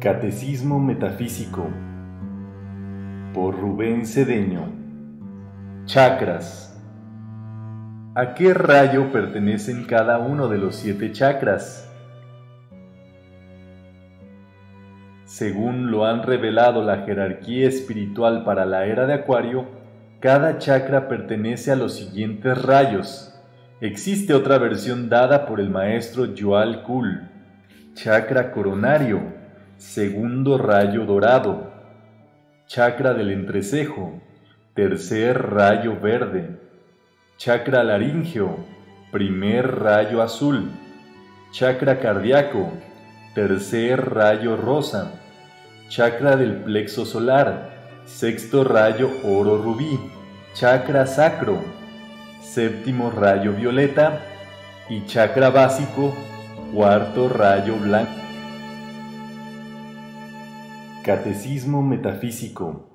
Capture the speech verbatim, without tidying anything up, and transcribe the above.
Catecismo Metafísico por Rubén Cedeño. Chakras. ¿A qué rayo pertenecen cada uno de los siete chakras? Según lo han revelado la jerarquía espiritual para la era de Acuario, cada chakra pertenece a los siguientes rayos. Existe otra versión dada por el maestro Djwal Kul. Chakra coronario, segundo rayo dorado. Chakra del entrecejo, tercer rayo verde. Chakra laríngeo, primer rayo azul. Chakra cardíaco, tercer rayo rosa. Chakra del plexo solar, sexto rayo oro rubí. Chakra sacro, séptimo rayo violeta. Y chakra básico, cuarto rayo blanco. Catecismo Metafísico.